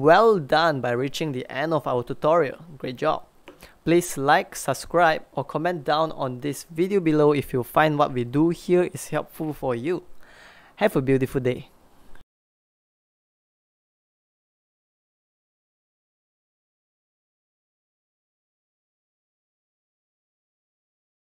Well done by reaching the end of our tutorial. Great job. Please like, subscribe, or comment down on this video below if you find what we do here is helpful for you. Have a beautiful day.